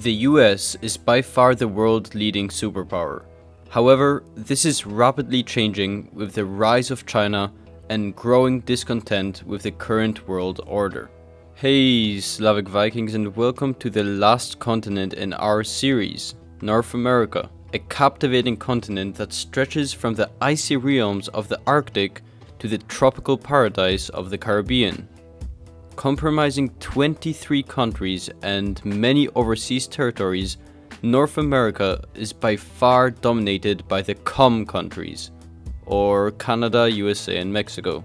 The US is by far the world's leading superpower. However, this is rapidly changing with the rise of China and growing discontent with the current world order. Hey Slavic Vikings, and welcome to the last continent in our series, North America, a captivating continent that stretches from the icy realms of the Arctic to the tropical paradise of the Caribbean. Comprising 23 countries and many overseas territories, North America is by far dominated by the COM countries, or Canada, USA and Mexico.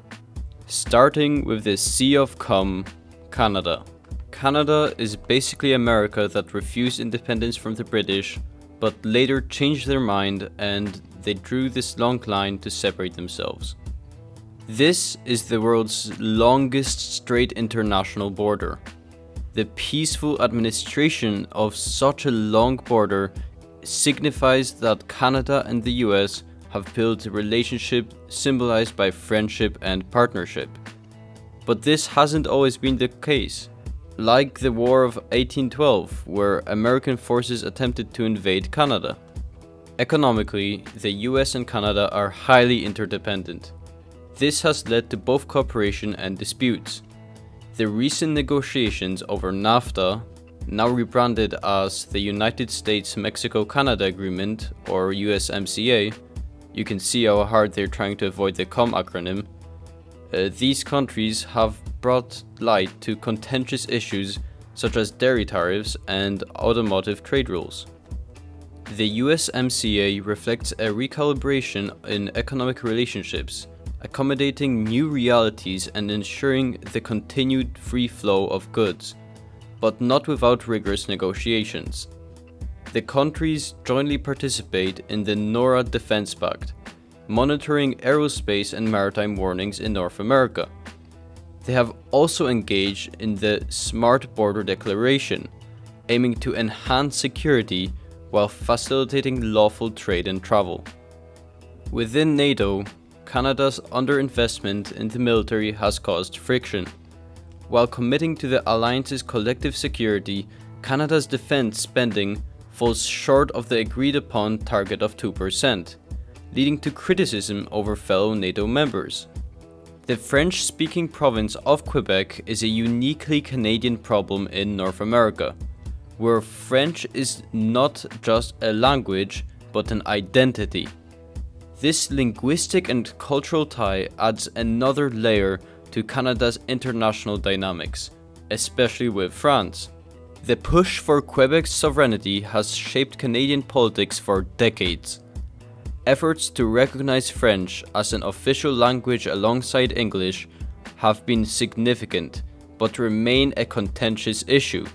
Starting with the C of COM, Canada. Canada is basically America that refused independence from the British, but later changed their mind and they drew this long line to separate themselves. This is the world's longest straight international border. The peaceful administration of such a long border signifies that Canada and the US have built a relationship symbolized by friendship and partnership. But this hasn't always been the case, like the War of 1812, where American forces attempted to invade Canada. Economically, the US and Canada are highly interdependent. This has led to both cooperation and disputes. The recent negotiations over NAFTA, now rebranded as the United States-Mexico-Canada Agreement, or USMCA, you can see how hard they're trying to avoid the COM acronym, these countries have brought light to contentious issues such as dairy tariffs and automotive trade rules. The USMCA reflects a recalibration in economic relationships, accommodating new realities and ensuring the continued free flow of goods, but not without rigorous negotiations. The countries jointly participate in the NORAD Defense Pact, monitoring aerospace and maritime warnings in North America. They have also engaged in the Smart Border Declaration, aiming to enhance security while facilitating lawful trade and travel. Within NATO, Canada's underinvestment in the military has caused friction. While committing to the alliance's collective security, Canada's defense spending falls short of the agreed-upon target of 2%, leading to criticism over fellow NATO members. The French-speaking province of Quebec is a uniquely Canadian problem in North America, where French is not just a language, but an identity. This linguistic and cultural tie adds another layer to Canada's international dynamics, especially with France. The push for Quebec's sovereignty has shaped Canadian politics for decades. Efforts to recognize French as an official language alongside English have been significant, but remain a contentious issue.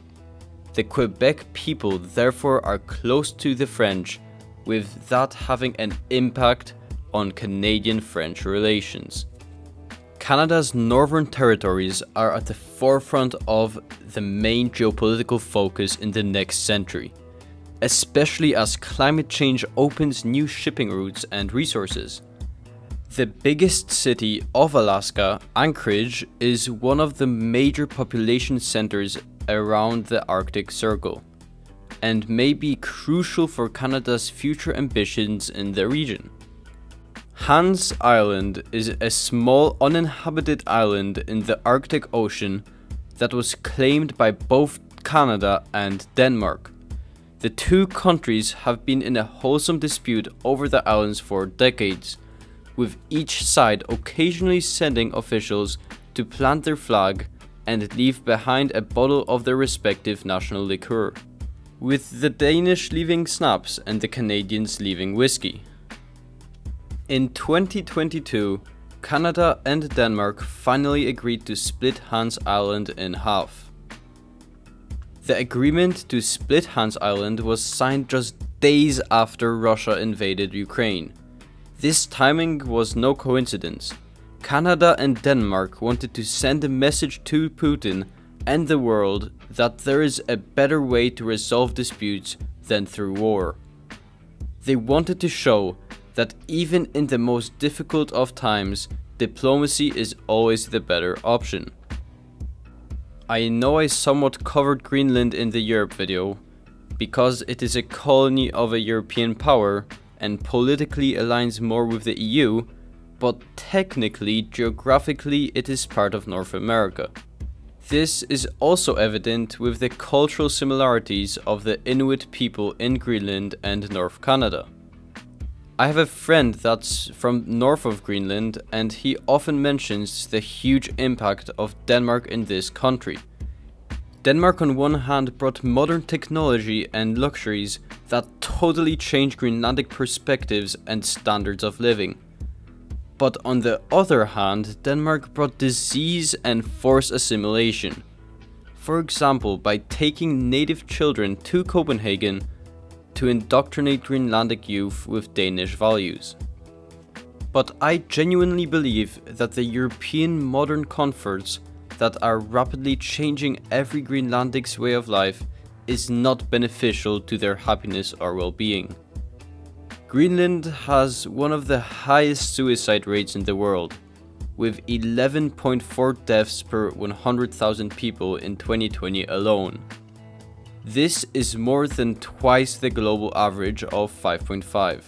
The Quebec people therefore are close to the French, with that having an impact on Canadian-French relations. Canada's northern territories are at the forefront of the main geopolitical focus in the next century, especially as climate change opens new shipping routes and resources. The biggest city of Alaska, Anchorage, is one of the major population centers around the Arctic Circle, and may be crucial for Canada's future ambitions in the region. Hans Island is a small uninhabited island in the Arctic Ocean that was claimed by both Canada and Denmark. The two countries have been in a wholesome dispute over the islands for decades, with each side occasionally sending officials to plant their flag and leave behind a bottle of their respective national liqueur, with the Danish leaving schnapps and the Canadians leaving whiskey. In 2022, Canada and Denmark finally agreed to split Hans Island in half. The agreement to split Hans Island was signed just days after Russia invaded Ukraine. This timing was no coincidence. Canada and Denmark wanted to send a message to Putin and the world that there is a better way to resolve disputes than through war. They wanted to show that even in the most difficult of times, diplomacy is always the better option. I know I somewhat covered Greenland in the Europe video, because it is a colony of a European power and politically aligns more with the EU, but technically, geographically, it is part of North America. This is also evident with the cultural similarities of the Inuit people in Greenland and North Canada. I have a friend that's from north of Greenland, and he often mentions the huge impact of Denmark in this country. Denmark on one hand brought modern technology and luxuries that totally changed Greenlandic perspectives and standards of living. But on the other hand, Denmark brought disease and forced assimilation. For example, by taking native children to Copenhagen to indoctrinate Greenlandic youth with Danish values. But I genuinely believe that the European modern comforts that are rapidly changing every Greenlandic's way of life is not beneficial to their happiness or well-being. Greenland has one of the highest suicide rates in the world, with 11.4 deaths per 100,000 people in 2020 alone. This is more than twice the global average of 5.5.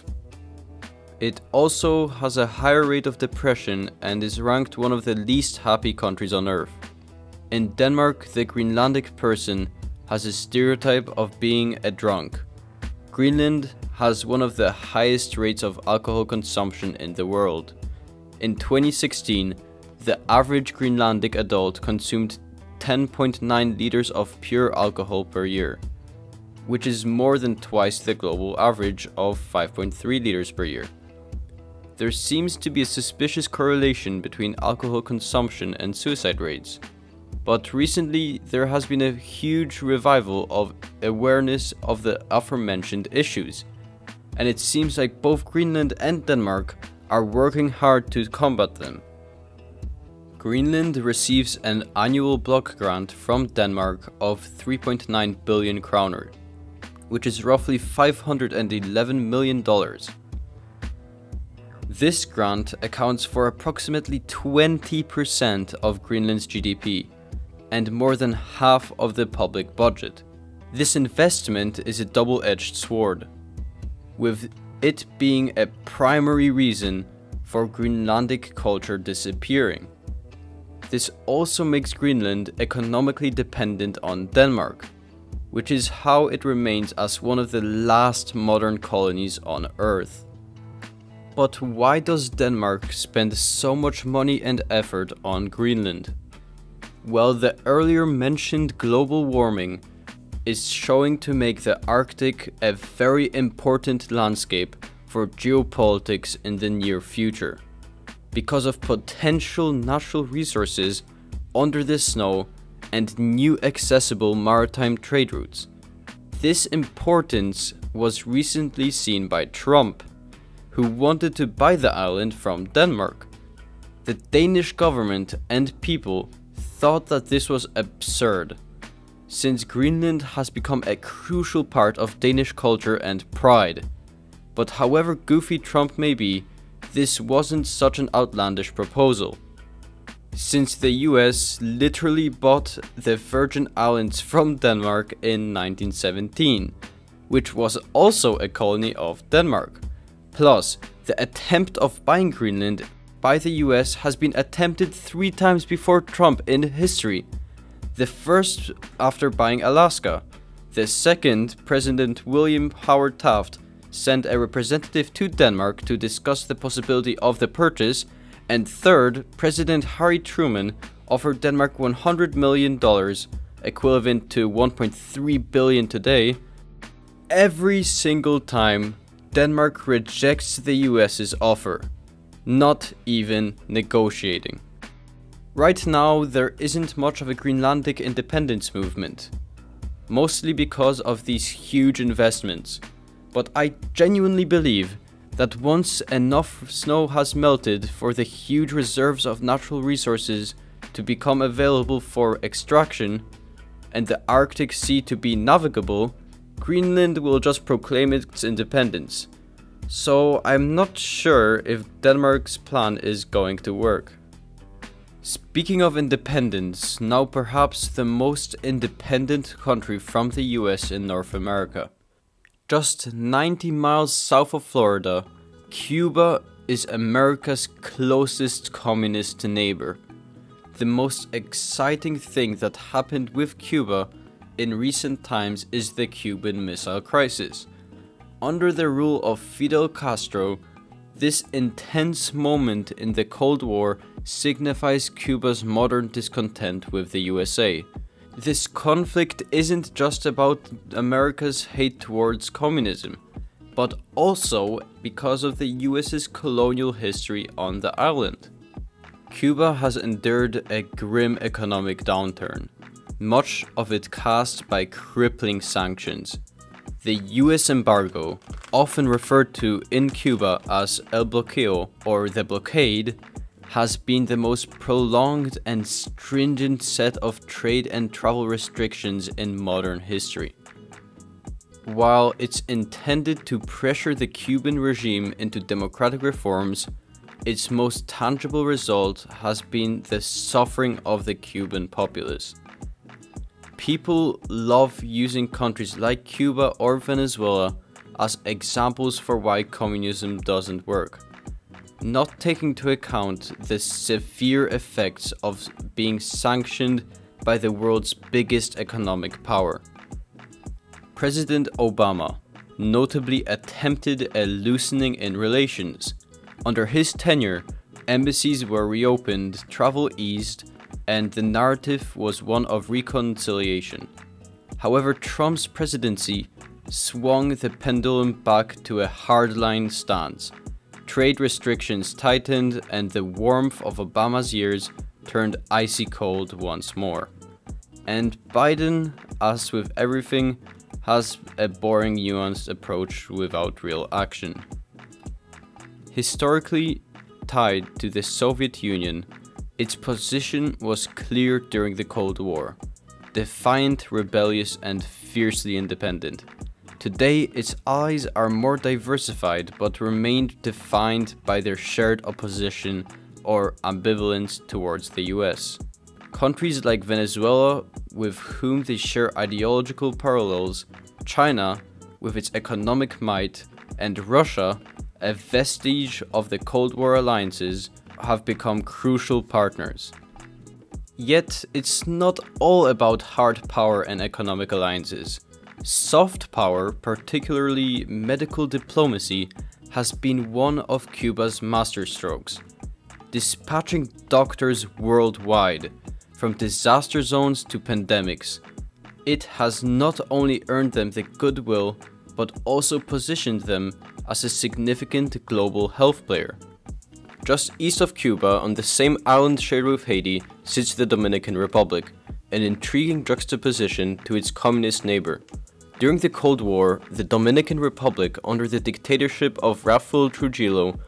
It also has a higher rate of depression and is ranked one of the least happy countries on earth. In Denmark, the Greenlandic person has a stereotype of being a drunk. Greenland has one of the highest rates of alcohol consumption in the world. In 2016, the average Greenlandic adult consumed 10.9 liters of pure alcohol per year, which is more than twice the global average of 5.3 liters per year. There seems to be a suspicious correlation between alcohol consumption and suicide rates, but recently there has been a huge revival of awareness of the aforementioned issues, and it seems like both Greenland and Denmark are working hard to combat them. Greenland receives an annual block grant from Denmark of 3.9 billion kroner, which is roughly $511 million. This grant accounts for approximately 20% of Greenland's GDP and more than half of the public budget. This investment is a double-edged sword, with it being a primary reason for Greenlandic culture disappearing. This also makes Greenland economically dependent on Denmark, which is how it remains as one of the last modern colonies on Earth. But why does Denmark spend so much money and effort on Greenland? Well, the earlier mentioned global warming is showing to make the Arctic a very important landscape for geopolitics in the near future, because of potential natural resources under the snow and new accessible maritime trade routes. This importance was recently seen by Trump, who wanted to buy the island from Denmark. The Danish government and people thought that this was absurd, since Greenland has become a crucial part of Danish culture and pride. But however goofy Trump may be, this wasn't such an outlandish proposal, since the US literally bought the Virgin Islands from Denmark in 1917, which was also a colony of Denmark. Plus, the attempt of buying Greenland by the US has been attempted 3 times before Trump in history. The first after buying Alaska, the second President William Howard Taft sent a representative to Denmark to discuss the possibility of the purchase, and third, President Harry Truman offered Denmark $100 million, equivalent to $1.3 billion today. Every single time, Denmark rejects the US's offer, not even negotiating. Right now, there isn't much of a Greenlandic independence movement, mostly because of these huge investments. But I genuinely believe that once enough snow has melted for the huge reserves of natural resources to become available for extraction, and the Arctic Sea to be navigable, Greenland will just proclaim its independence. So I'm not sure if Denmark's plan is going to work. Speaking of independence, now perhaps the most independent country from the US in North America. Just 90 miles south of Florida, Cuba is America's closest communist neighbor. The most exciting thing that happened with Cuba in recent times is the Cuban Missile Crisis. Under the rule of Fidel Castro, this intense moment in the Cold War signifies Cuba's modern discontent with the USA. This conflict isn't just about America's hate towards communism, but also because of the US's colonial history on the island. Cuba has endured a grim economic downturn, much of it caused by crippling sanctions. The US embargo, often referred to in Cuba as El Bloqueo or the blockade, has been the most prolonged and stringent set of trade and travel restrictions in modern history. While it's intended to pressure the Cuban regime into democratic reforms, its most tangible result has been the suffering of the Cuban populace. People love using countries like Cuba or Venezuela as examples for why communism doesn't work, not taking into account the severe effects of being sanctioned by the world's biggest economic power. President Obama notably attempted a loosening in relations. Under his tenure, embassies were reopened, travel eased, and the narrative was one of reconciliation. However, Trump's presidency swung the pendulum back to a hardline stance. Trade restrictions tightened, and the warmth of Obama's years turned icy cold once more. And Biden, as with everything, has a boring, nuanced approach without real action. Historically tied to the Soviet Union, its position was clear during the Cold War: defiant, rebellious, and fiercely independent. Today, its allies are more diversified but remained defined by their shared opposition or ambivalence towards the US. Countries like Venezuela, with whom they share ideological parallels, China, with its economic might, and Russia, a vestige of the Cold War alliances, have become crucial partners. Yet, it's not all about hard power and economic alliances. Soft power, particularly medical diplomacy, has been one of Cuba's masterstrokes. Dispatching doctors worldwide, from disaster zones to pandemics, it has not only earned them the goodwill, but also positioned them as a significant global health player. Just east of Cuba, on the same island shared with Haiti, sits the Dominican Republic, an intriguing juxtaposition to its communist neighbor. During the Cold War, the Dominican Republic, under the dictatorship of Rafael Trujillo,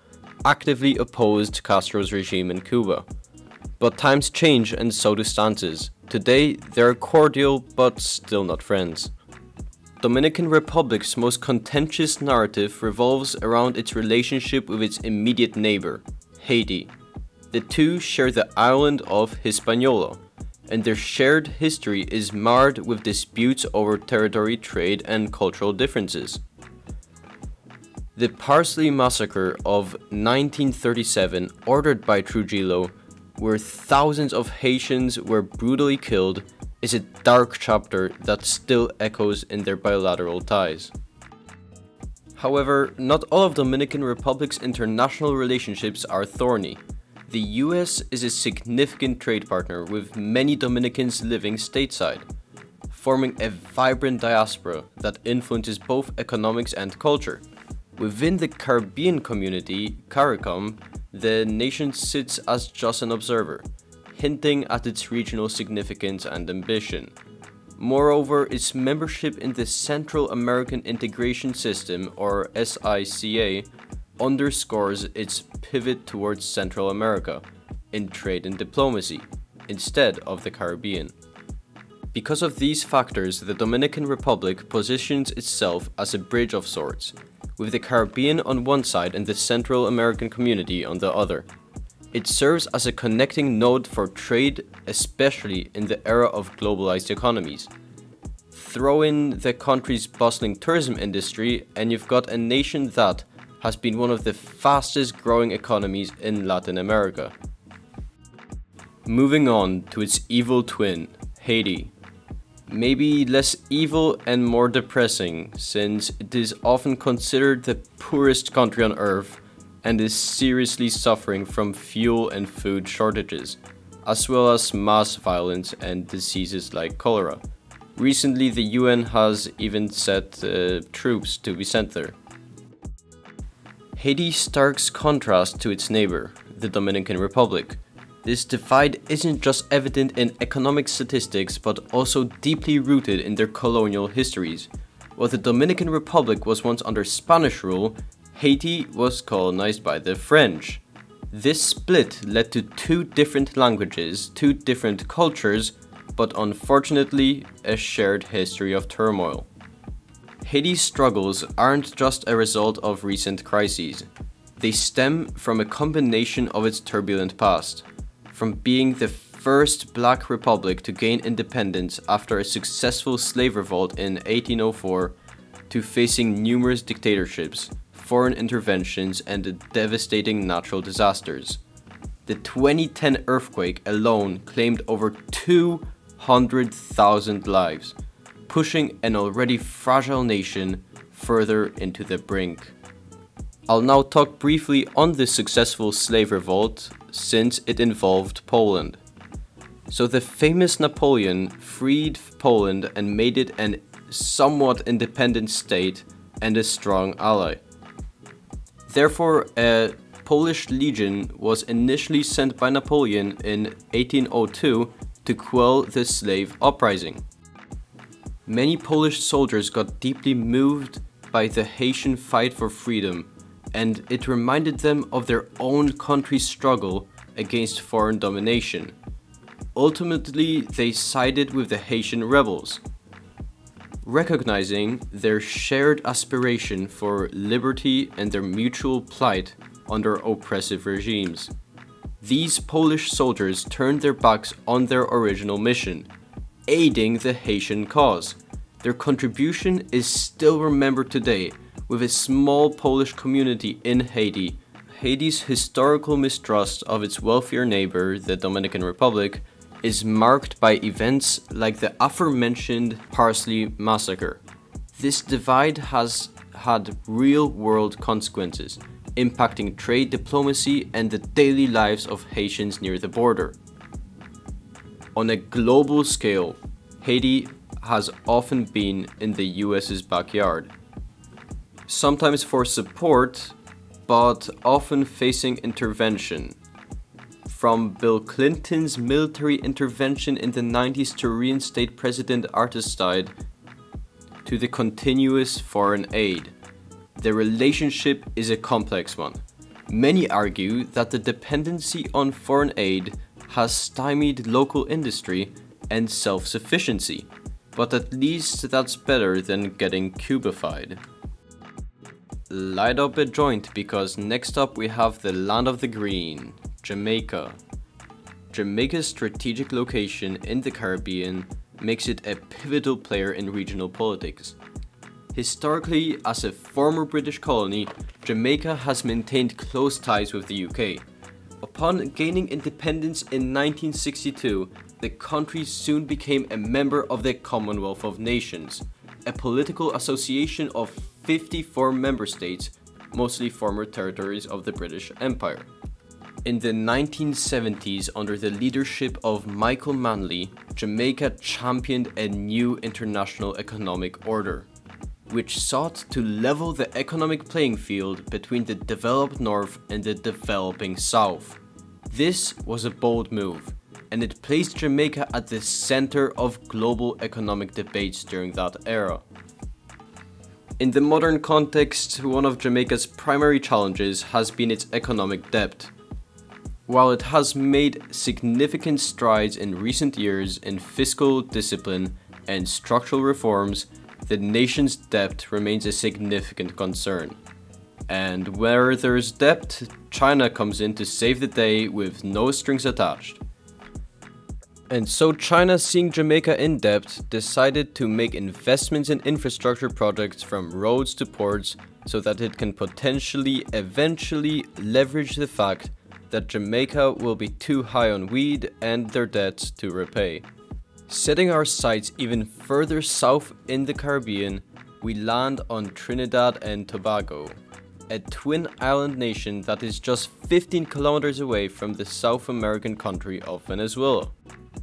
actively opposed Castro's regime in Cuba. But times change, and so do stances. Today, they're cordial, but still not friends. Dominican Republic's most contentious narrative revolves around its relationship with its immediate neighbor, Haiti. The two share the island of Hispaniola, and their shared history is marred with disputes over territory, trade, and cultural differences. The Parsley Massacre of 1937, ordered by Trujillo, where thousands of Haitians were brutally killed, is a dark chapter that still echoes in their bilateral ties. However, not all of Dominican Republic's international relationships are thorny. The US is a significant trade partner, with many Dominicans living stateside, forming a vibrant diaspora that influences both economics and culture. Within the Caribbean community, CARICOM, the nation sits as just an observer, hinting at its regional significance and ambition. Moreover, its membership in the Central American Integration System, or SICA, underscores its pivot towards Central America in trade and diplomacy, instead of the Caribbean. Because of these factors, the Dominican Republic positions itself as a bridge of sorts, with the Caribbean on one side and the Central American community on the other. It serves as a connecting node for trade, especially in the era of globalized economies. Throw in the country's bustling tourism industry and you've got a nation that has been one of the fastest growing economies in Latin America. Moving on to its evil twin, Haiti. Maybe less evil and more depressing, since it is often considered the poorest country on earth and is seriously suffering from fuel and food shortages, as well as mass violence and diseases like cholera. Recently, the UN has even sent troops to be sent there. Haiti starks contrast to its neighbor, the Dominican Republic. This divide isn't just evident in economic statistics, but also deeply rooted in their colonial histories. While the Dominican Republic was once under Spanish rule, Haiti was colonized by the French. This split led to two different languages, two different cultures, but unfortunately, a shared history of turmoil. Haiti's struggles aren't just a result of recent crises. They stem from a combination of its turbulent past, from being the first black republic to gain independence after a successful slave revolt in 1804, to facing numerous dictatorships, foreign interventions, and devastating natural disasters. The 2010 earthquake alone claimed over 200,000 lives, pushing an already fragile nation further into the brink. I'll now talk briefly on this successful slave revolt, since it involved Poland. So the famous Napoleon freed Poland and made it a somewhat independent state and a strong ally. Therefore, a Polish legion was initially sent by Napoleon in 1802 to quell the slave uprising. Many Polish soldiers got deeply moved by the Haitian fight for freedom, and it reminded them of their own country's struggle against foreign domination. Ultimately, they sided with the Haitian rebels. Recognizing their shared aspiration for liberty and their mutual plight under oppressive regimes, these Polish soldiers turned their backs on their original mission, aiding the Haitian cause. Their contribution is still remembered today, with a small Polish community in Haiti. Haiti's historical mistrust of its wealthier neighbor, the Dominican Republic, is marked by events like the aforementioned Parsley Massacre. This divide has had real-world consequences, impacting trade, diplomacy, and the daily lives of Haitians near the border. On a global scale, Haiti has often been in the US's backyard, sometimes for support, but often facing intervention. From Bill Clinton's military intervention in the 90s to reinstate President Aristide, to the continuous foreign aid, the relationship is a complex one. Many argue that the dependency on foreign aid has stymied local industry and self-sufficiency, but at least that's better than getting Cubified. Light up a joint, because next up we have the land of the green, Jamaica. Jamaica's strategic location in the Caribbean makes it a pivotal player in regional politics. Historically, as a former British colony, Jamaica has maintained close ties with the UK. Upon gaining independence in 1962, the country soon became a member of the Commonwealth of Nations, a political association of 54 member states, mostly former territories of the British Empire. In the 1970s, under the leadership of Michael Manley, Jamaica championed a new international economic order, which sought to level the economic playing field between the developed North and the developing South. This was a bold move, and it placed Jamaica at the center of global economic debates during that era. In the modern context, one of Jamaica's primary challenges has been its economic debt. While it has made significant strides in recent years in fiscal discipline and structural reforms, the nation's debt remains a significant concern. And where there's debt, China comes in to save the day with no strings attached. And so China, seeing Jamaica in debt, decided to make investments in infrastructure projects from roads to ports so that it can potentially eventually leverage the fact that Jamaica will be too high on weed and their debts to repay. Setting our sights even further south in the Caribbean, we land on Trinidad and Tobago, a twin island nation that is just 15 kilometers away from the South American country of Venezuela.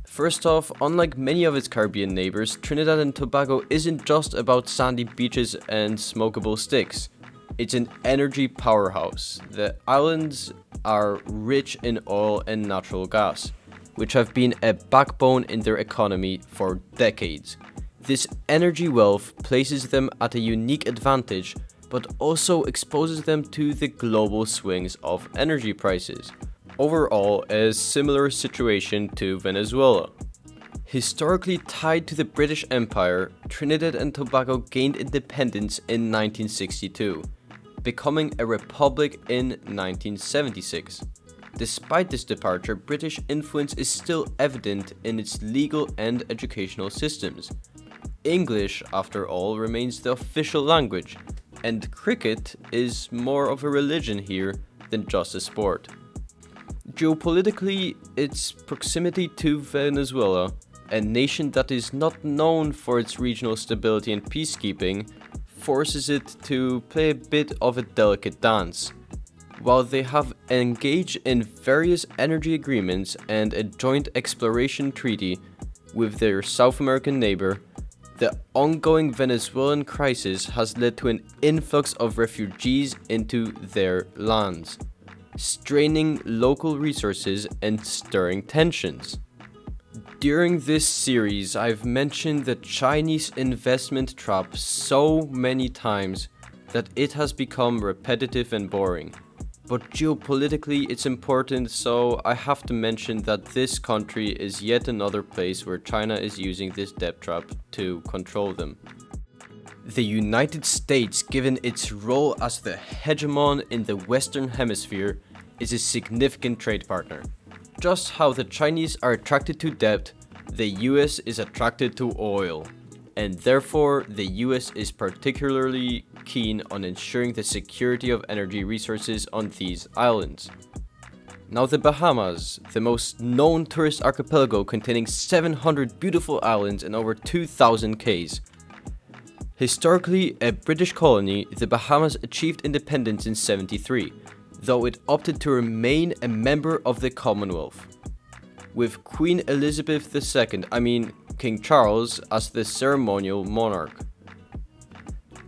First off, unlike many of its Caribbean neighbors, Trinidad and Tobago isn't just about sandy beaches and smokable sticks. It's an energy powerhouse. The islands are rich in oil and natural gas, which have been a backbone in their economy for decades. This energy wealth places them at a unique advantage, but also exposes them to the global swings of energy prices. Overall, a similar situation to Venezuela. Historically tied to the British Empire, Trinidad and Tobago gained independence in 1962, becoming a republic in 1976. Despite this departure, British influence is still evident in its legal and educational systems. English, after all, remains the official language, and cricket is more of a religion here than just a sport. Geopolitically, its proximity to Venezuela, a nation that is not known for its regional stability and peacekeeping, forces it to play a bit of a delicate dance. While they have engaged in various energy agreements and a joint exploration treaty with their South American neighbor, the ongoing Venezuelan crisis has led to an influx of refugees into their lands, straining local resources and stirring tensions. During this series, I've mentioned the Chinese investment trap so many times that it has become repetitive and boring. But geopolitically it's important, so I have to mention that this country is yet another place where China is using this debt trap to control them. The United States, given its role as the hegemon in the Western Hemisphere, is a significant trade partner. Just how the Chinese are attracted to debt, the US is attracted to oil, and therefore the US is particularly keen on ensuring the security of energy resources on these islands. Now the Bahamas, the most known tourist archipelago containing 700 beautiful islands and over 2,000 Ks. Historically a British colony, the Bahamas achieved independence in 1973, though it opted to remain a member of the Commonwealth. With Queen Elizabeth II, King Charles, as the ceremonial monarch.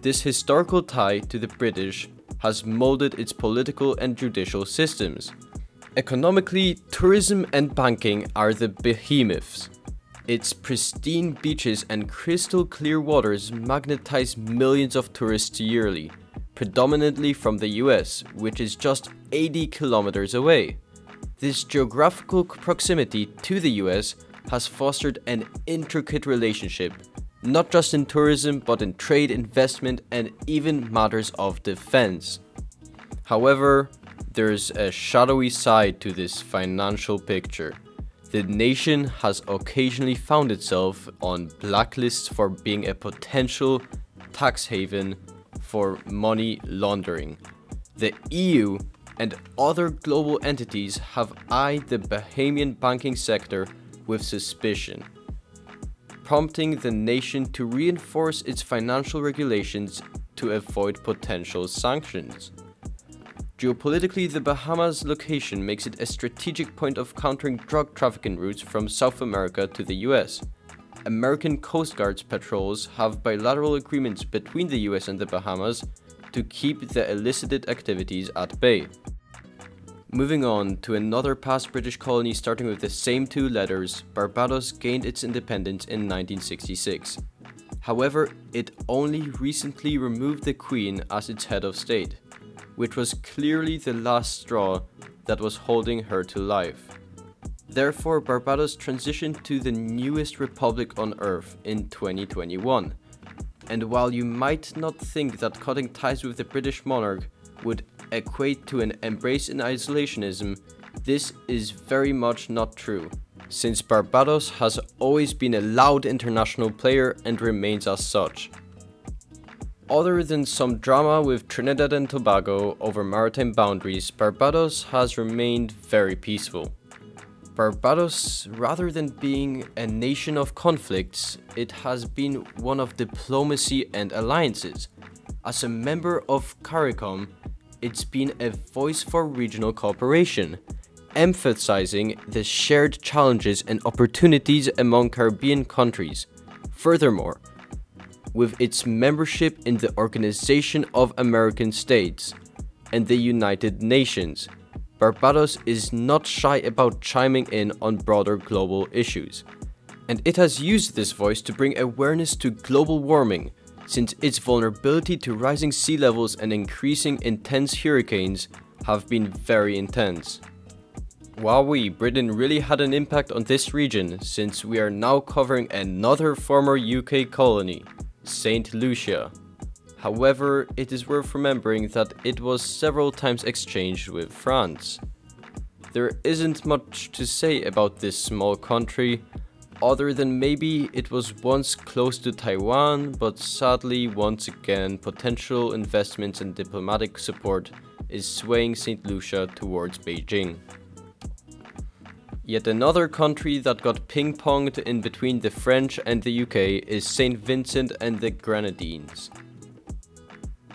This historical tie to the British has molded its political and judicial systems. Economically, tourism and banking are the behemoths. Its pristine beaches and crystal clear waters magnetize millions of tourists yearly, predominantly from the US, which is just 80 kilometers away. This geographical proximity to the US has fostered an intricate relationship, not just in tourism, but in trade, investment, and even matters of defense. However, there's a shadowy side to this financial picture. The nation has occasionally found itself on blacklists for being a potential tax haven for money laundering. The EU and other global entities have eyed the Bahamian banking sector with suspicion, prompting the nation to reinforce its financial regulations to avoid potential sanctions. Geopolitically, the Bahamas' location makes it a strategic point of countering drug trafficking routes from South America to the US. American Coast Guard's patrols have bilateral agreements between the US and the Bahamas to keep the illicit activities at bay. Moving on to another past British colony starting with the same two letters, Barbados gained its independence in 1966. However, it only recently removed the Queen as its head of state, which was clearly the last straw that was holding her to life. Therefore, Barbados transitioned to the newest republic on Earth in 2021. And while you might not think that cutting ties with the British monarch would equate to an embrace in isolationism, this is very much not true, since Barbados has always been a loud international player and remains as such. Other than some drama with Trinidad and Tobago over maritime boundaries, Barbados has remained very peaceful. Barbados, rather than being a nation of conflicts, it has been one of diplomacy and alliances. As a member of CARICOM, it's been a voice for regional cooperation, emphasizing the shared challenges and opportunities among Caribbean countries. Furthermore, with its membership in the Organization of American States and the United Nations, Barbados is not shy about chiming in on broader global issues. And it has used this voice to bring awareness to global warming, since its vulnerability to rising sea levels and increasing intense hurricanes have been very intense. Wowee, Britain really had an impact on this region, since we are now covering another former UK colony, St. Lucia. However, it is worth remembering that it was several times exchanged with France. There isn't much to say about this small country, other than maybe it was once close to Taiwan, but sadly once again potential investments and diplomatic support is swaying St. Lucia towards Beijing. Yet another country that got ping-ponged in between the French and the UK is St. Vincent and the Grenadines.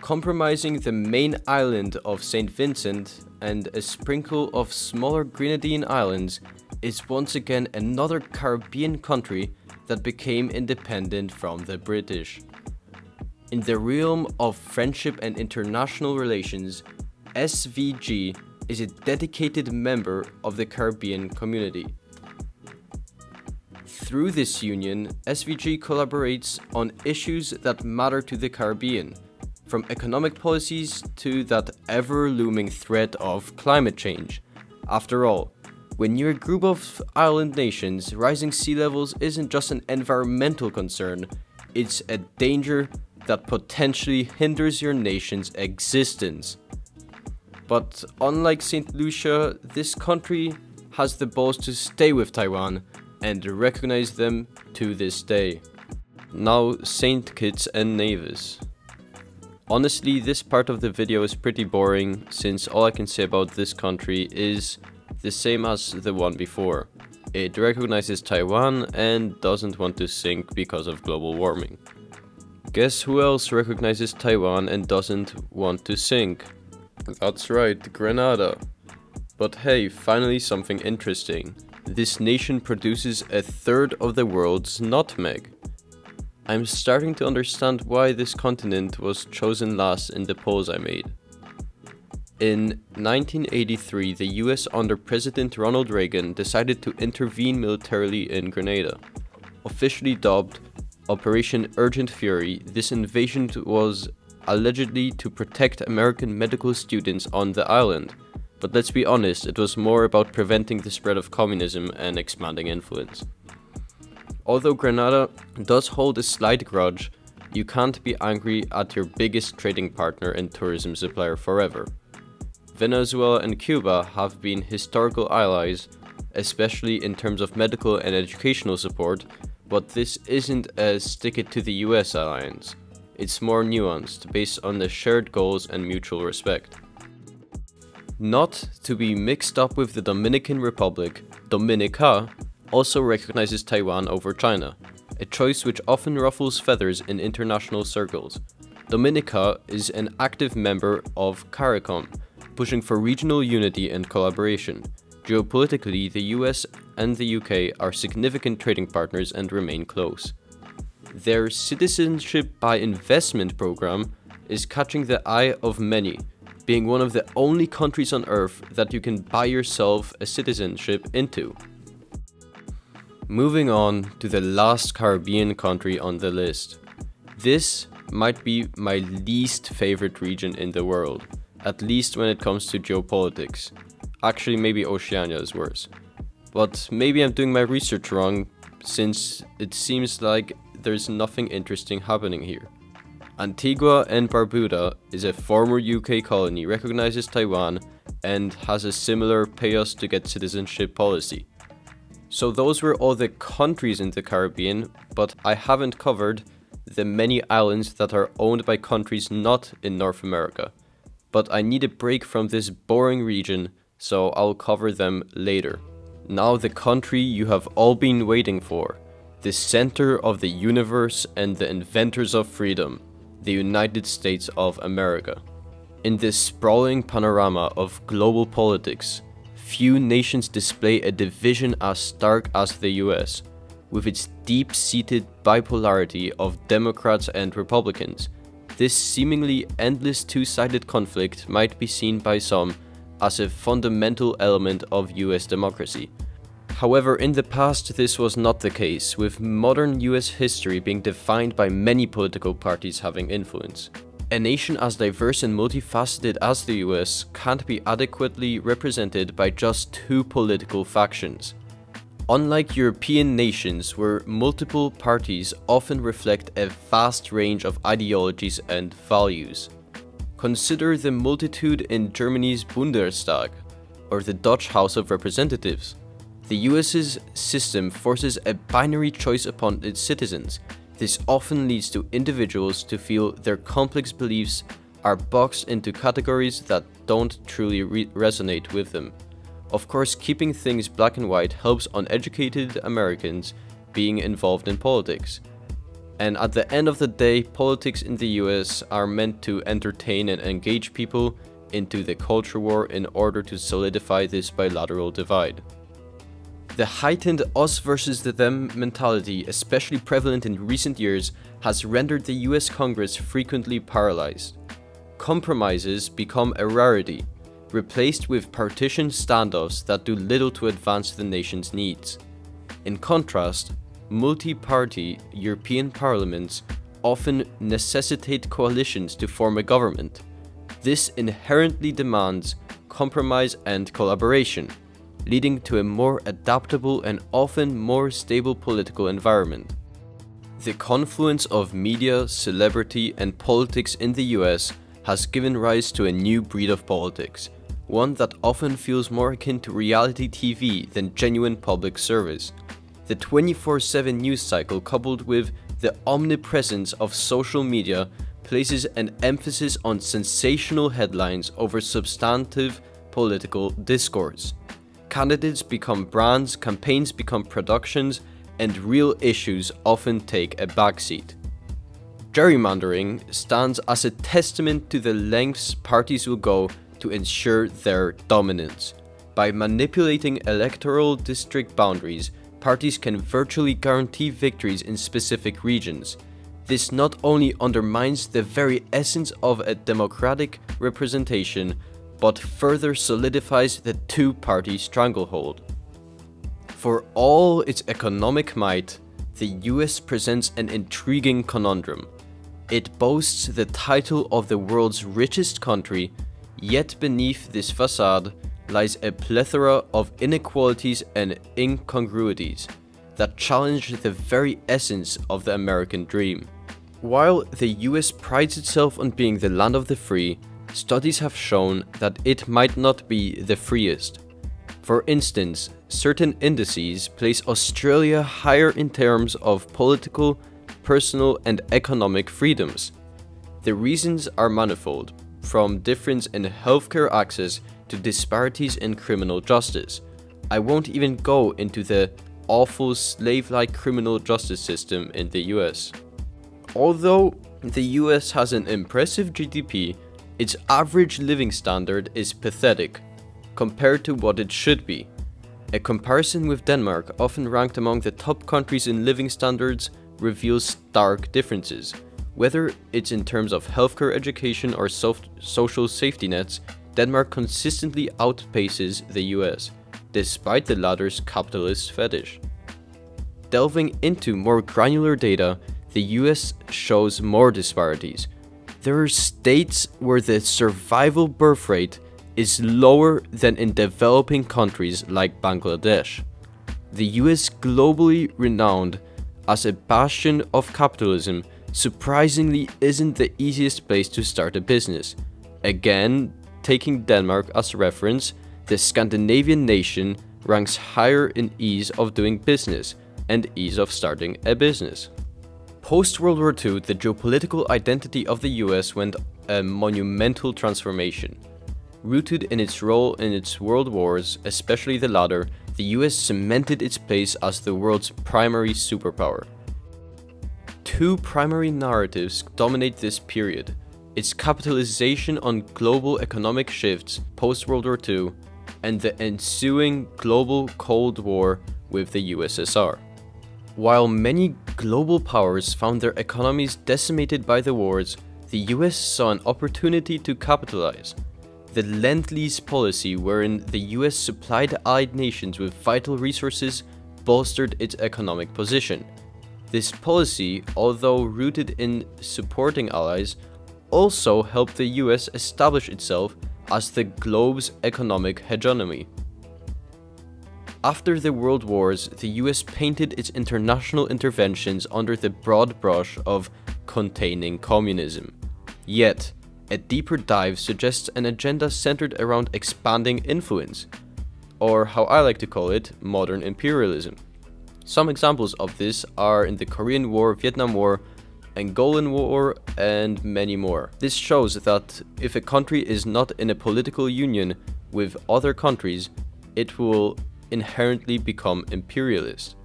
Comprising the main island of St. Vincent and a sprinkle of smaller Grenadine islands is once again another Caribbean country that became independent from the British. In the realm of friendship and international relations, SVG is a dedicated member of the Caribbean community. Through this union, SVG collaborates on issues that matter to the Caribbean, from economic policies to that ever-looming threat of climate change. After all, when you're a group of island nations, rising sea levels isn't just an environmental concern, it's a danger that potentially hinders your nation's existence. But unlike St. Lucia, this country has the balls to stay with Taiwan and recognize them to this day. Now, St. Kitts and Nevis. Honestly, this part of the video is pretty boring, since all I can say about this country is the same as the one before. It recognizes Taiwan and doesn't want to sink because of global warming. Guess who else recognizes Taiwan and doesn't want to sink? That's right, Grenada. But hey, finally something interesting. This nation produces a third of the world's nutmeg. I'm starting to understand why this continent was chosen last in the polls I made. In 1983, the US under President Ronald Reagan decided to intervene militarily in Grenada. Officially dubbed Operation Urgent Fury, this invasion was allegedly to protect American medical students on the island, but let's be honest, it was more about preventing the spread of communism and expanding influence. Although Grenada does hold a slight grudge, you can't be angry at your biggest trading partner and tourism supplier forever. Venezuela and Cuba have been historical allies, especially in terms of medical and educational support, but this isn't a stick-it-to-the-US alliance. It's more nuanced, based on the shared goals and mutual respect. Not to be mixed up with the Dominican Republic, Dominica also recognizes Taiwan over China, a choice which often ruffles feathers in international circles. Dominica is an active member of CARICOM, pushing for regional unity and collaboration. Geopolitically, the US and the UK are significant trading partners and remain close. Their Citizenship by Investment program is catching the eye of many, being one of the only countries on earth that you can buy yourself a citizenship into. Moving on to the last Caribbean country on the list. This might be my least favorite region in the world, at least when it comes to geopolitics. Actually, maybe Oceania is worse. But maybe I'm doing my research wrong, since it seems like there's nothing interesting happening here. Antigua and Barbuda is a former UK colony, recognizes Taiwan, and has a similar pay us to get citizenship policy. So those were all the countries in the Caribbean, but I haven't covered the many islands that are owned by countries not in North America. But I need a break from this boring region, so I'll cover them later. Now the country you have all been waiting for, the center of the universe and the inventors of freedom, the United States of America. In this sprawling panorama of global politics, few nations display a division as stark as the US, with its deep-seated bipolarity of Democrats and Republicans. This seemingly endless two-sided conflict might be seen by some as a fundamental element of US democracy. However, in the past this was not the case, with modern US history being defined by many political parties having influence. A nation as diverse and multifaceted as the US can't be adequately represented by just two political factions. Unlike European nations, where multiple parties often reflect a vast range of ideologies and values. Consider the multitude in Germany's Bundestag, or the Dutch House of Representatives. The US's system forces a binary choice upon its citizens. This often leads to individuals to feel their complex beliefs are boxed into categories that don't truly resonate with them. Of course, keeping things black and white helps uneducated Americans being involved in politics. And at the end of the day, politics in the US are meant to entertain and engage people into the culture war in order to solidify this bilateral divide. The heightened us versus the them mentality, especially prevalent in recent years, has rendered the US Congress frequently paralyzed. Compromises become a rarity, replaced with partition standoffs that do little to advance the nation's needs. In contrast, multi-party European parliaments often necessitate coalitions to form a government. This inherently demands compromise and collaboration, leading to a more adaptable and often more stable political environment. The confluence of media, celebrity, and politics in the US has given rise to a new breed of politics, one that often feels more akin to reality TV than genuine public service. The 24/7 news cycle, coupled with the omnipresence of social media, places an emphasis on sensational headlines over substantive political discourse. Candidates become brands, campaigns become productions, and real issues often take a backseat. Gerrymandering stands as a testament to the lengths parties will go to ensure their dominance. By manipulating electoral district boundaries, parties can virtually guarantee victories in specific regions. This not only undermines the very essence of a democratic representation, but further solidifies the two-party stranglehold. For all its economic might, the US presents an intriguing conundrum. It boasts the title of the world's richest country, yet beneath this facade lies a plethora of inequalities and incongruities that challenge the very essence of the American dream. While the US prides itself on being the land of the free, studies have shown that it might not be the freest. For instance, certain indices place Australia higher in terms of political, personal, and economic freedoms. The reasons are manifold, from difference in healthcare access to disparities in criminal justice. I won't even go into the awful slave-like criminal justice system in the US. Although the US has an impressive GDP, its average living standard is pathetic, compared to what it should be. A comparison with Denmark, often ranked among the top countries in living standards, reveals stark differences. Whether it's in terms of healthcare, education, or social safety nets, Denmark consistently outpaces the US, despite the latter's capitalist fetish. Delving into more granular data, the US shows more disparities. There are states where the survival birth rate is lower than in developing countries like Bangladesh. The US, globally renowned as a bastion of capitalism, surprisingly isn't the easiest place to start a business. Again, taking Denmark as reference, the Scandinavian nation ranks higher in ease of doing business and ease of starting a business. Post-World War II, the geopolitical identity of the US went a monumental transformation. Rooted in its role in its world wars, especially the latter, the US cemented its place as the world's primary superpower. Two primary narratives dominate this period: its capitalization on global economic shifts post-World War II, and the ensuing global Cold War with the USSR. While many global powers found their economies decimated by the wars, the US saw an opportunity to capitalize. The Lend-Lease policy, wherein the US supplied allied nations with vital resources, bolstered its economic position. This policy, although rooted in supporting allies, also helped the US establish itself as the globe's economic hegemony. After the World Wars, the US painted its international interventions under the broad brush of containing communism. Yet, a deeper dive suggests an agenda centered around expanding influence, or how I like to call it, modern imperialism. Some examples of this are in the Korean War, Vietnam War, Angolan War, and many more. This shows that if a country is not in a political union with other countries, it will inherently become imperialist,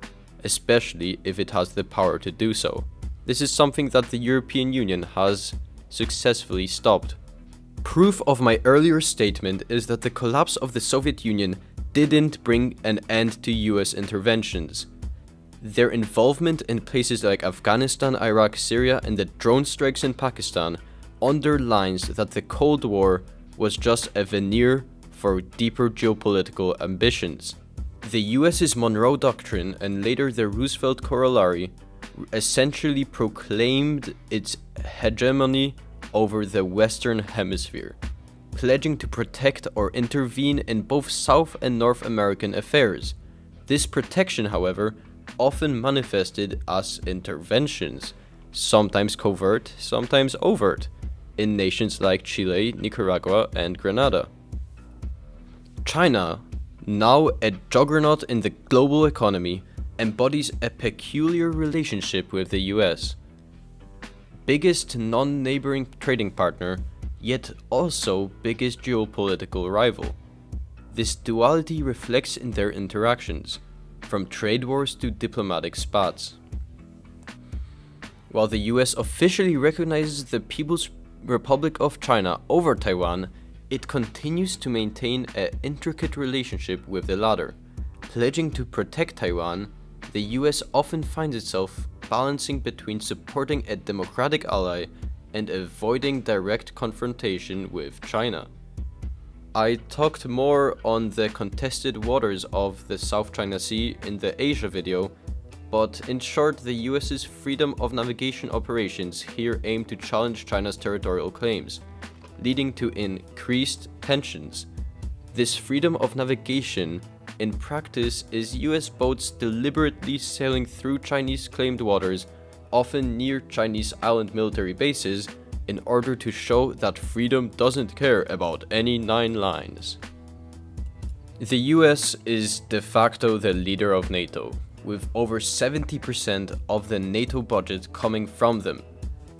especially if it has the power to do so. This is something that the European Union has successfully stopped. Proof of my earlier statement is that the collapse of the Soviet Union didn't bring an end to US interventions. Their involvement in places like Afghanistan, Iraq, Syria, and the drone strikes in Pakistan underlines that the Cold War was just a veneer for deeper geopolitical ambitions. The US's Monroe Doctrine, and later the Roosevelt Corollary, essentially proclaimed its hegemony over the Western Hemisphere, pledging to protect or intervene in both South and North American affairs. This protection, however, often manifested as interventions, sometimes covert, sometimes overt, in nations like Chile, Nicaragua, and Grenada. China, now a juggernaut in the global economy, embodies a peculiar relationship with the US. Biggest non-neighboring trading partner, yet also biggest geopolitical rival. This duality reflects in their interactions, from trade wars to diplomatic spats. While the US officially recognizes the People's Republic of China over Taiwan, it continues to maintain an intricate relationship with the latter. Pledging to protect Taiwan, the US often finds itself balancing between supporting a democratic ally and avoiding direct confrontation with China. I talked more on the contested waters of the South China Sea in the Asia video, but in short, the US's freedom of navigation operations here aim to challenge China's territorial claims, leading to increased tensions. This freedom of navigation in practice is US boats deliberately sailing through Chinese claimed waters, often near Chinese island military bases, in order to show that freedom doesn't care about any nine lines. The US is de facto the leader of NATO, with over 70% of the NATO budget coming from them.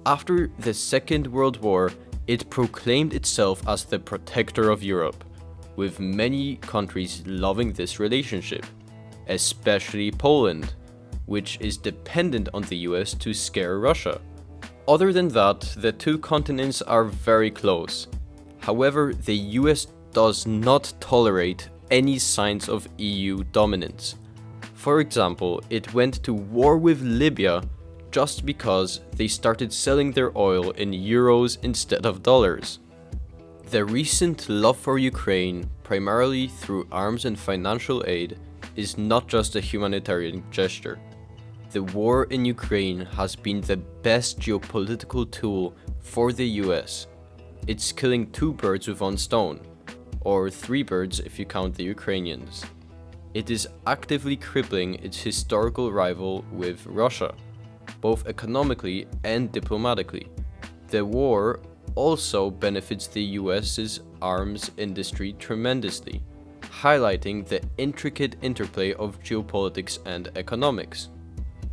After the Second World War, it proclaimed itself as the protector of Europe, with many countries loving this relationship, especially Poland, which is dependent on the US to scare Russia. Other than that, the two continents are very close. However, the US does not tolerate any signs of EU dominance. For example, it went to war with Libya just because they started selling their oil in euros instead of dollars. The recent love for Ukraine, primarily through arms and financial aid, is not just a humanitarian gesture. The war in Ukraine has been the best geopolitical tool for the US. It's killing two birds with one stone, or three birds if you count the Ukrainians. It is actively crippling its historical rival with Russia, both economically and diplomatically. The war also benefits the US's arms industry tremendously, highlighting the intricate interplay of geopolitics and economics.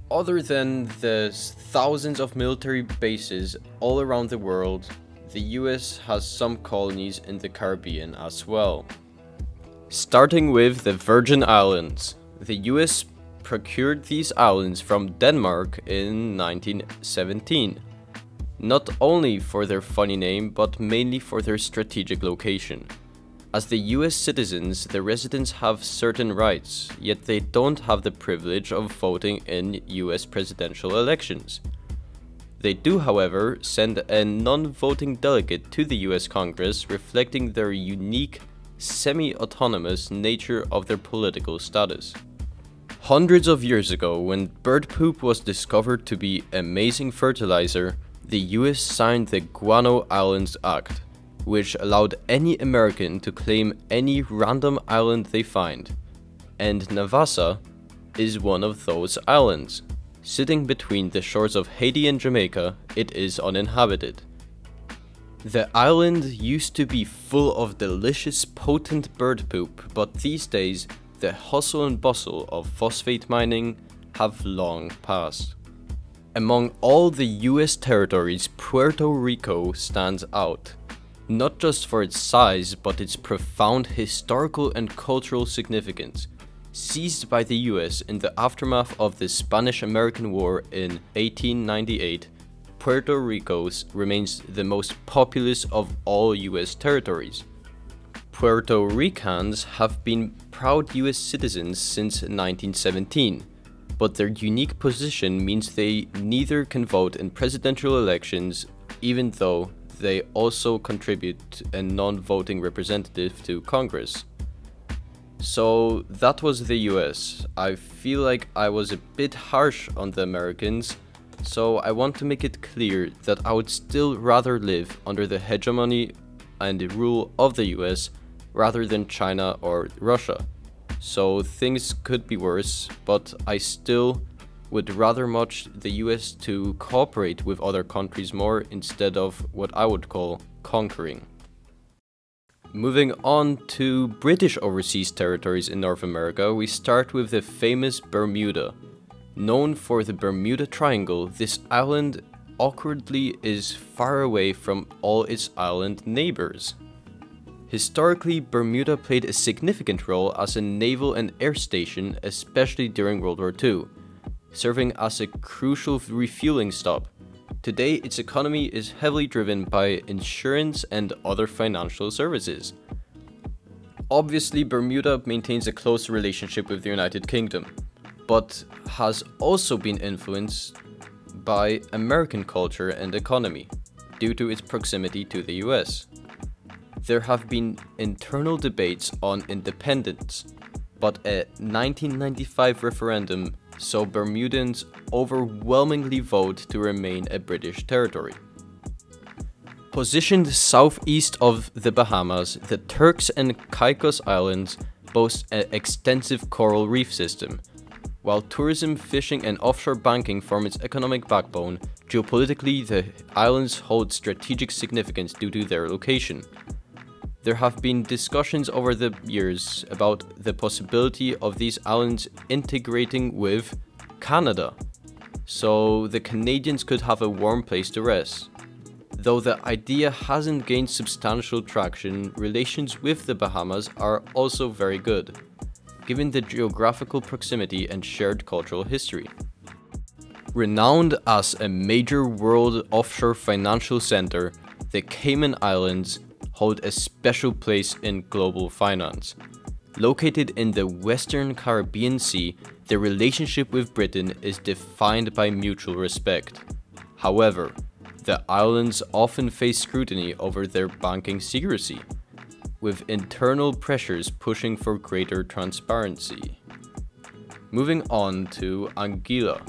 Other than the thousands of military bases all around the world, the US has some colonies in the Caribbean as well. Starting with the Virgin Islands, the US procured these islands from Denmark in 1917, not only for their funny name but mainly for their strategic location. As the US citizens, the residents have certain rights, yet they don't have the privilege of voting in US presidential elections. They do, however, send a non-voting delegate to the US Congress, reflecting their unique, semi-autonomous nature of their political status. Hundreds of years ago, when bird poop was discovered to be amazing fertilizer, the US signed the Guano Islands Act, which allowed any American to claim any random island they find, and Navassa is one of those islands. Sitting between the shores of Haiti and Jamaica, it is uninhabited. The island used to be full of delicious, potent bird poop, but these days the hustle and bustle of phosphate mining have long passed. Among all the US territories, Puerto Rico stands out, not just for its size, but its profound historical and cultural significance. Seized by the US in the aftermath of the Spanish-American War in 1898, Puerto Rico remains the most populous of all US territories. Puerto Ricans have been proud US citizens since 1917, but their unique position means they neither can vote in presidential elections, even though they also contribute a non-voting representative to Congress. So that was the US. I feel like I was a bit harsh on the Americans, so I want to make it clear that I would still rather live under the hegemony and the rule of the US rather than China or Russia. So things could be worse, but I still would rather much the US to cooperate with other countries more instead of what I would call conquering. Moving on to British overseas territories in North America, we start with the famous Bermuda. Known for the Bermuda Triangle, this island awkwardly is far away from all its island neighbors. Historically, Bermuda played a significant role as a naval and air station, especially during World War II, serving as a crucial refueling stop. Today, its economy is heavily driven by insurance and other financial services. Obviously, Bermuda maintains a close relationship with the United Kingdom, but has also been influenced by American culture and economy, due to its proximity to the US. There have been internal debates on independence, but a 1995 referendum saw Bermudans overwhelmingly vote to remain a British territory. Positioned southeast of the Bahamas, the Turks and Caicos Islands boast an extensive coral reef system. While tourism, fishing and offshore banking form its economic backbone, geopolitically the islands hold strategic significance due to their location. There have been discussions over the years about the possibility of these islands integrating with Canada, so the Canadians could have a warm place to rest. Though the idea hasn't gained substantial traction, relations with the Bahamas are also very good, given the geographical proximity and shared cultural history. Renowned as a major world offshore financial center, the Cayman Islands hold a special place in global finance. Located in the Western Caribbean Sea, the relationship with Britain is defined by mutual respect. However, the islands often face scrutiny over their banking secrecy, with internal pressures pushing for greater transparency. Moving on to Anguilla.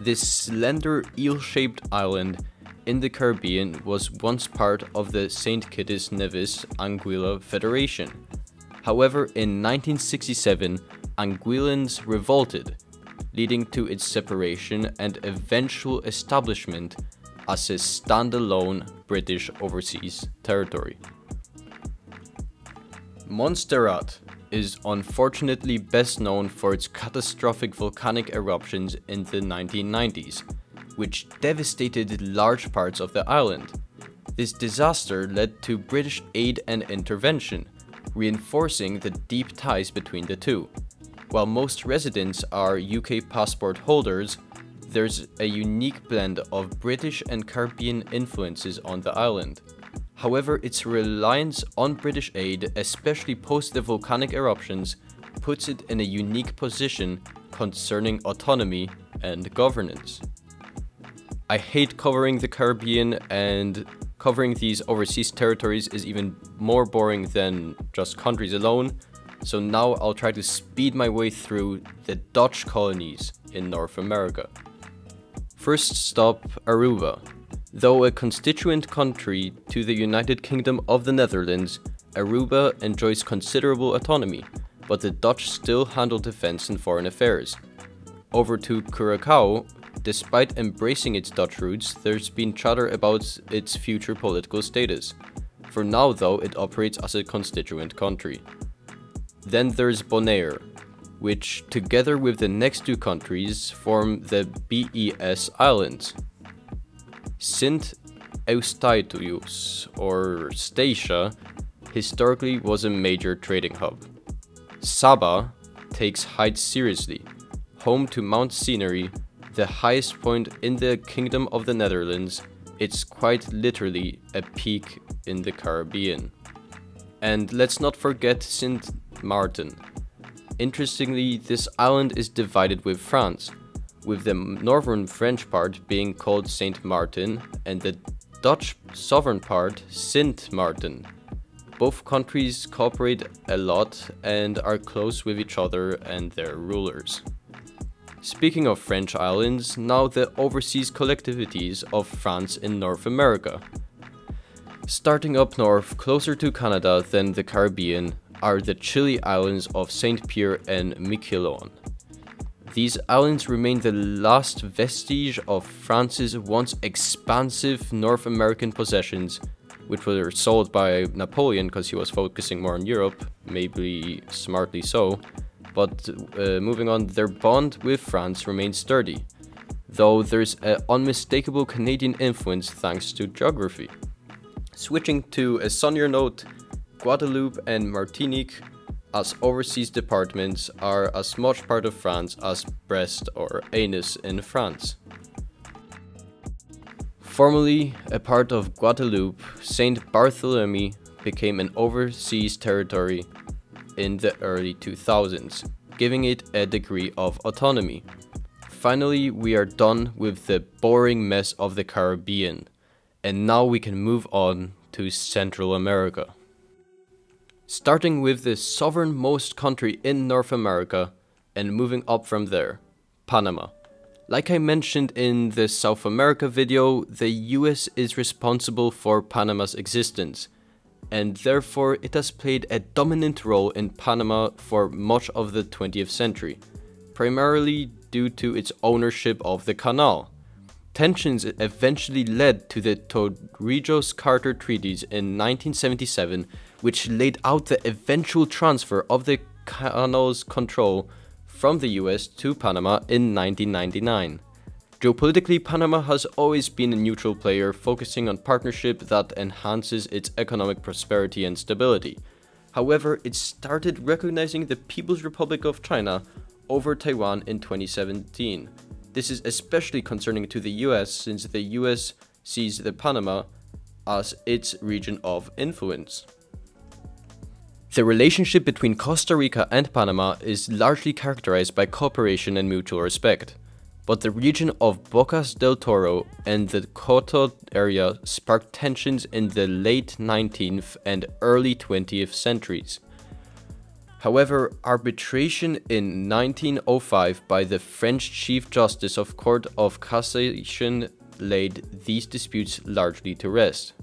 This slender eel-shaped island in the Caribbean was once part of the St. Kitts Nevis Anguilla Federation. However, in 1967, Anguillans revolted, leading to its separation and eventual establishment as a standalone British overseas territory. Montserrat is unfortunately best known for its catastrophic volcanic eruptions in the 1990s, which devastated large parts of the island. This disaster led to British aid and intervention, reinforcing the deep ties between the two. While most residents are UK passport holders, there's a unique blend of British and Caribbean influences on the island. However, its reliance on British aid, especially post the volcanic eruptions, puts it in a unique position concerning autonomy and governance. I hate covering the Caribbean, and covering these overseas territories is even more boring than just countries alone, so now I'll try to speed my way through the Dutch colonies in North America. First stop, Aruba. Though a constituent country to the United Kingdom of the Netherlands, Aruba enjoys considerable autonomy, but the Dutch still handle defense and foreign affairs. Over to Curaçao, despite embracing its Dutch roots, there's been chatter about its future political status. For now though, it operates as a constituent country. Then there's Bonaire, which together with the next two countries form the BES Islands. Sint Eustatius, or Statia, historically was a major trading hub. Saba takes heights seriously, home to Mount Scenery, the highest point in the Kingdom of the Netherlands. It's quite literally a peak in the Caribbean. And let's not forget Sint Maarten. Interestingly, this island is divided with France, with the northern French part being called Saint Martin and the Dutch southern part Sint Maarten. Both countries cooperate a lot and are close with each other and their rulers. Speaking of French islands, now the overseas collectivities of France in North America. Starting up north, closer to Canada than the Caribbean, are the Chile islands of Saint Pierre and Miquelon. These islands remain the last vestige of France's once expansive North American possessions, which were sold by Napoleon because he was focusing more on Europe, maybe smartly so, but moving on, their bond with France remains sturdy, though there's an unmistakable Canadian influence thanks to geography. Switching to a sunnier note, Guadeloupe and Martinique as overseas departments are as much part of France as Brest or Anis in France. Formerly a part of Guadeloupe, Saint Barthélemy became an overseas territory in the early 2000s, giving it a degree of autonomy. Finally, we are done with the boring mess of the Caribbean, and now we can move on to Central America. Starting with the southernmost country in North America and moving up from there, Panama. Like I mentioned in the South America video, the US is responsible for Panama's existence, and therefore it has played a dominant role in Panama for much of the 20th century, primarily due to its ownership of the canal. Tensions eventually led to the Torrijos-Carter treaties in 1977, which laid out the eventual transfer of the canal's control from the US to Panama in 1999. Geopolitically, Panama has always been a neutral player, focusing on partnership that enhances its economic prosperity and stability. However, it started recognizing the People's Republic of China over Taiwan in 2017. This is especially concerning to the US, since the US sees the Panama as its region of influence. The relationship between Costa Rica and Panama is largely characterized by cooperation and mutual respect, but the region of Bocas del Toro and the Coto area sparked tensions in the late 19th and early 20th centuries. However, arbitration in 1905 by the French Chief Justice of Court of Cassation laid these disputes largely to rest.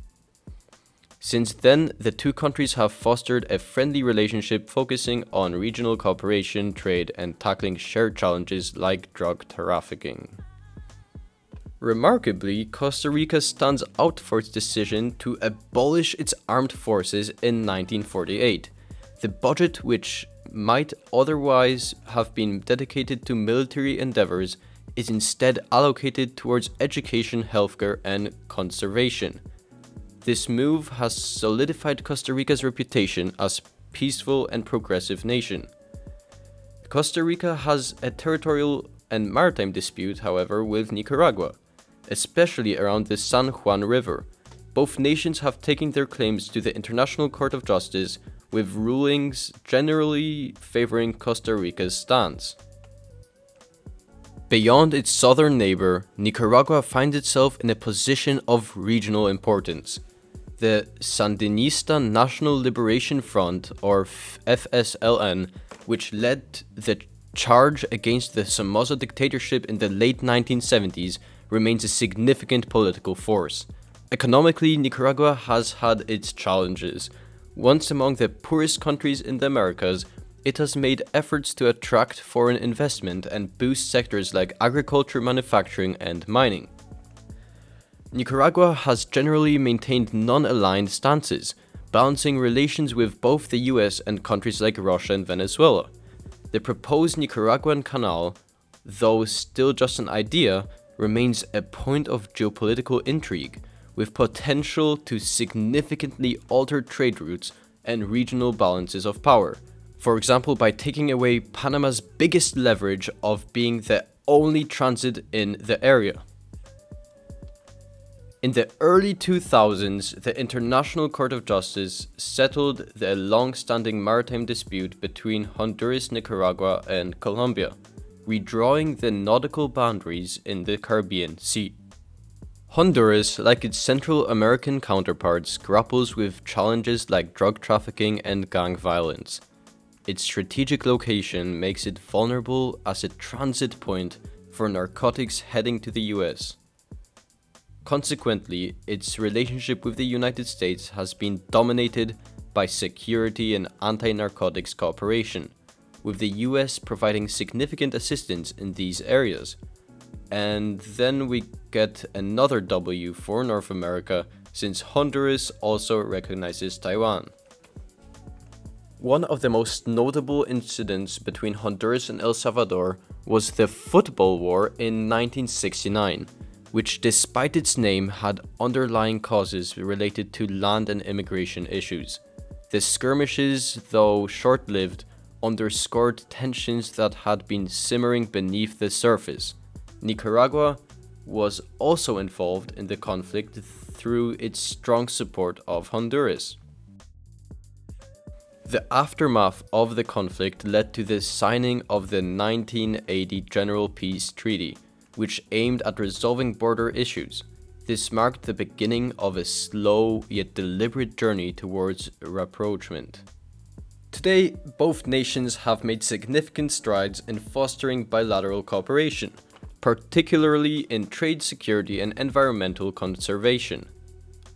Since then, the two countries have fostered a friendly relationship focusing on regional cooperation, trade, and tackling shared challenges like drug trafficking. Remarkably, Costa Rica stands out for its decision to abolish its armed forces in 1948. The budget, which might otherwise have been dedicated to military endeavors, is instead allocated towards education, healthcare, and conservation. This move has solidified Costa Rica's reputation as a peaceful and progressive nation. Costa Rica has a territorial and maritime dispute, however, with Nicaragua, especially around the San Juan River. Both nations have taken their claims to the International Court of Justice, with rulings generally favoring Costa Rica's stance. Beyond its southern neighbor, Nicaragua finds itself in a position of regional importance. The Sandinista National Liberation Front, or FSLN, which led the charge against the Somoza dictatorship in the late 1970s, remains a significant political force. Economically, Nicaragua has had its challenges. Once among the poorest countries in the Americas, it has made efforts to attract foreign investment and boost sectors like agriculture, manufacturing, and mining. Nicaragua has generally maintained non-aligned stances, balancing relations with both the US and countries like Russia and Venezuela. The proposed Nicaraguan Canal, though still just an idea, remains a point of geopolitical intrigue, with potential to significantly alter trade routes and regional balances of power. For example, by taking away Panama's biggest leverage of being the only transit in the area. In the early 2000s, the International Court of Justice settled the long-standing maritime dispute between Honduras, Nicaragua, and Colombia, redrawing the nautical boundaries in the Caribbean Sea. Honduras, like its Central American counterparts, grapples with challenges like drug trafficking and gang violence. Its strategic location makes it vulnerable as a transit point for narcotics heading to the US. Consequently, its relationship with the United States has been dominated by security and anti-narcotics cooperation, with the US providing significant assistance in these areas. And then we get another W for North America, since Honduras also recognizes Taiwan. One of the most notable incidents between Honduras and El Salvador was the Football War in 1969. Which, despite its name, had underlying causes related to land and immigration issues. The skirmishes, though short-lived, underscored tensions that had been simmering beneath the surface. Nicaragua was also involved in the conflict through its strong support of Honduras. The aftermath of the conflict led to the signing of the 1980 General Peace Treaty, which aimed at resolving border issues. This marked the beginning of a slow yet deliberate journey towards rapprochement. Today, both nations have made significant strides in fostering bilateral cooperation, particularly in trade, security, and environmental conservation.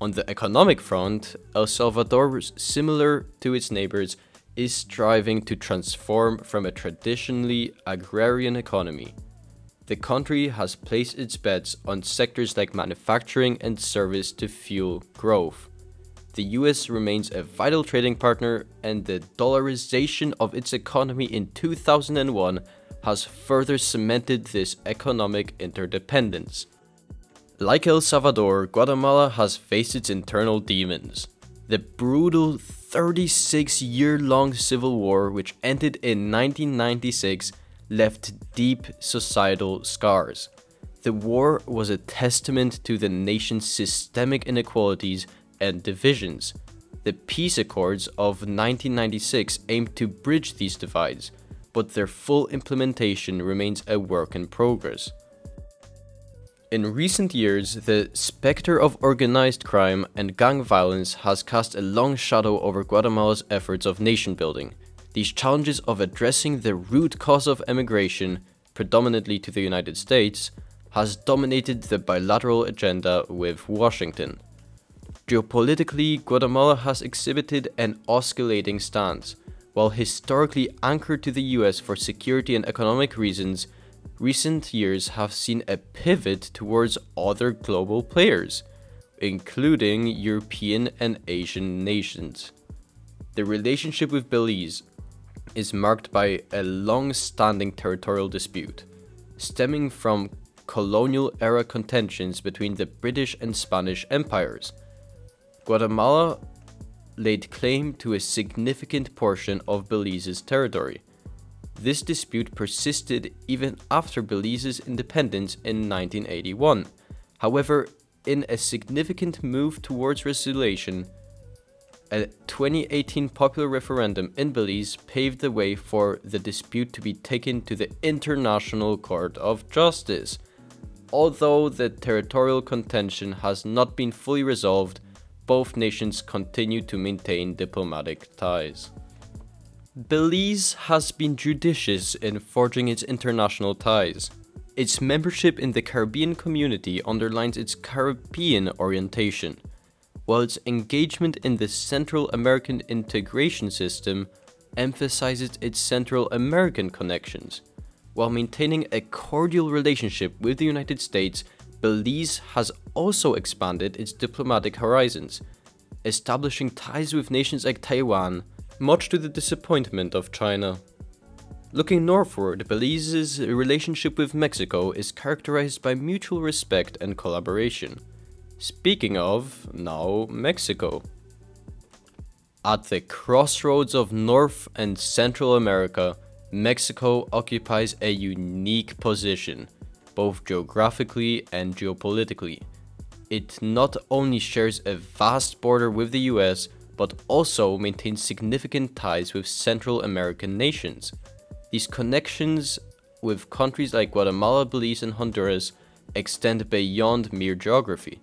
On the economic front, El Salvador, similar to its neighbors, is striving to transform from a traditionally agrarian economy. The country has placed its bets on sectors like manufacturing and service to fuel growth. The US remains a vital trading partner, and the dollarization of its economy in 2001 has further cemented this economic interdependence. Like El Salvador, Guatemala has faced its internal demons. The brutal 36-year-long civil war, which ended in 1996, left deep societal scars. The war was a testament to the nation's systemic inequalities and divisions. The peace accords of 1996 aimed to bridge these divides, but their full implementation remains a work in progress. In recent years, the specter of organized crime and gang violence has cast a long shadow over Guatemala's efforts of nation building. These challenges of addressing the root cause of emigration, predominantly to the United States, has dominated the bilateral agenda with Washington. Geopolitically, Guatemala has exhibited an oscillating stance. While historically anchored to the US for security and economic reasons, recent years have seen a pivot towards other global players, including European and Asian nations. The relationship with Belize is marked by a long-standing territorial dispute, stemming from colonial-era contentions between the British and Spanish empires. Guatemala laid claim to a significant portion of Belize's territory. This dispute persisted even after Belize's independence in 1981. However, in a significant move towards resolution, a 2018 popular referendum in Belize paved the way for the dispute to be taken to the International Court of Justice. Although the territorial contention has not been fully resolved, both nations continue to maintain diplomatic ties. Belize has been judicious in forging its international ties. Its membership in the Caribbean community underlines its Caribbean orientation, while its engagement in the Central American integration system emphasizes its Central American connections. While maintaining a cordial relationship with the United States, Belize has also expanded its diplomatic horizons, establishing ties with nations like Taiwan, much to the disappointment of China. Looking northward, Belize's relationship with Mexico is characterized by mutual respect and collaboration. Speaking of, now, Mexico. At the crossroads of North and Central America, Mexico occupies a unique position, both geographically and geopolitically. It not only shares a vast border with the US, but also maintains significant ties with Central American nations. These connections with countries like Guatemala, Belize, and Honduras extend beyond mere geography,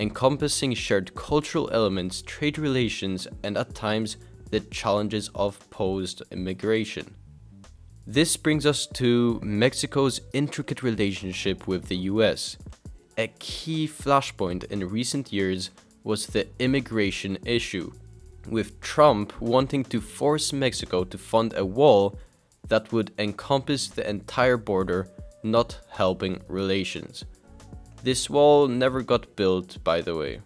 encompassing shared cultural elements, trade relations, and at times the challenges of posed immigration. This brings us to Mexico's intricate relationship with the US. A key flashpoint in recent years was the immigration issue, with Trump wanting to force Mexico to fund a wall that would encompass the entire border, not helping relations. This wall never got built, by the way.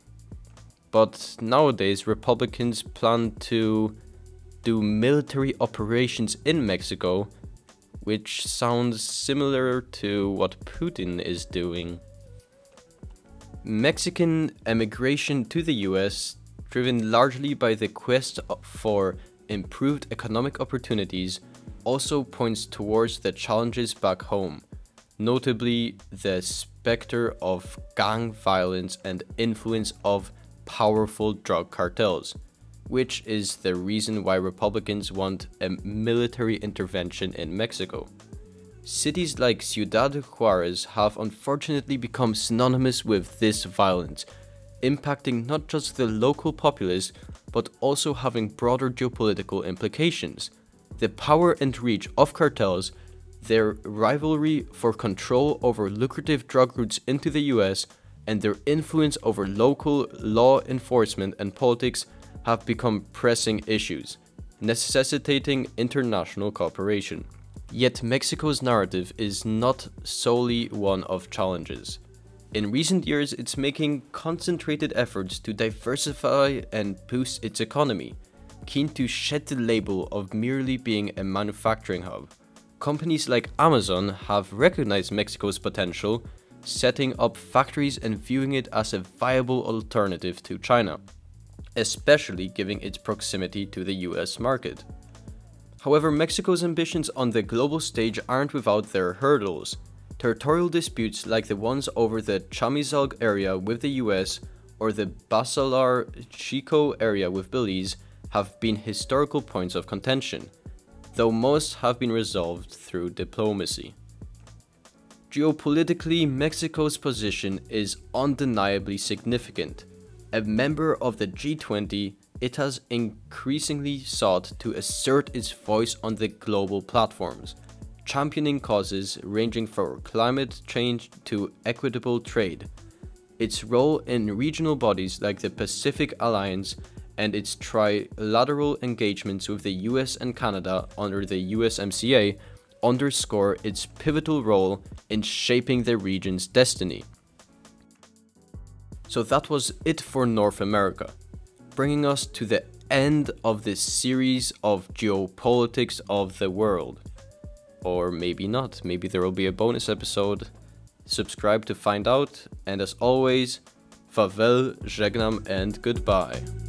But nowadays, Republicans plan to do military operations in Mexico, which sounds similar to what Putin is doing. Mexican emigration to the US, driven largely by the quest for improved economic opportunities, also points towards the challenges back home, notably the specter of gang violence and influence of powerful drug cartels, which is the reason why Republicans want a military intervention in Mexico. Cities like Ciudad Juarez have unfortunately become synonymous with this violence, impacting not just the local populace, but also having broader geopolitical implications. The power and reach of cartels, their rivalry for control over lucrative drug routes into the US, and their influence over local law enforcement and politics have become pressing issues, necessitating international cooperation. Yet Mexico's narrative is not solely one of challenges. In recent years, it's making concentrated efforts to diversify and boost its economy, keen to shed the label of merely being a manufacturing hub. Companies like Amazon have recognized Mexico's potential, setting up factories and viewing it as a viable alternative to China, especially given its proximity to the US market. However, Mexico's ambitions on the global stage aren't without their hurdles. Territorial disputes like the ones over the Chamizal area with the US or the Basalar Chico area with Belize have been historical points of contention, though most have been resolved through diplomacy. Geopolitically, Mexico's position is undeniably significant. A member of the G20, it has increasingly sought to assert its voice on the global platforms, championing causes ranging from climate change to equitable trade. its role in regional bodies like the Pacific Alliance, and its trilateral engagements with the US and Canada under the USMCA underscore its pivotal role in shaping the region's destiny. So that was it for North America, bringing us to the end of this series of geopolitics of the world. Or maybe not, maybe there will be a bonus episode. Subscribe to find out, and as always, farewell, żegnam and goodbye.